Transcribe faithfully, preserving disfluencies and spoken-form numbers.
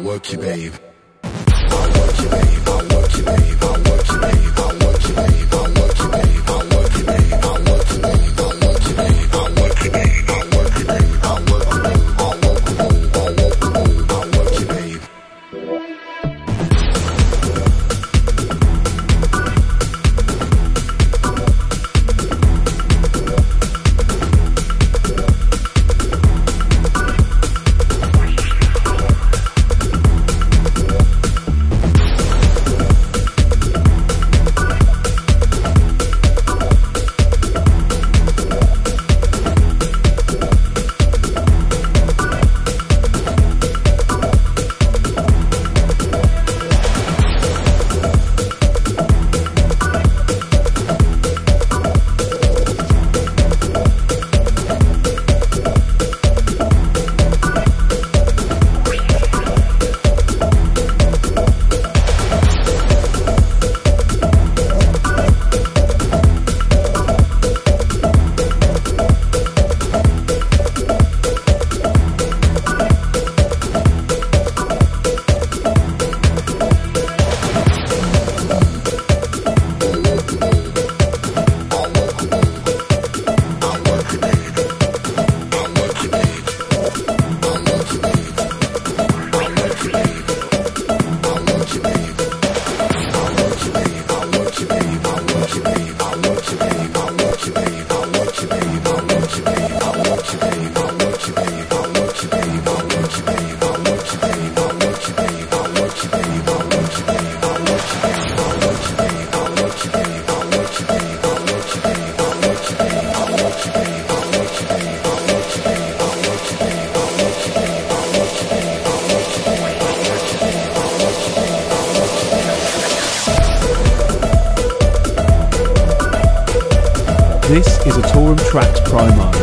I'll work you, babe. I'll work you, babe. I'll work you, babe. I'll work you, babe. I'll work you, babe. I'll work you, babe. I'll work you, babe. I'll work you, babe. I'll work you, babe. I'll work you, babe. I'll work you, babe. I'll work you, babe. I'll work you, babe. I'll work you, babe. I'll work you, babe. This is a Toolroom Trax Premier.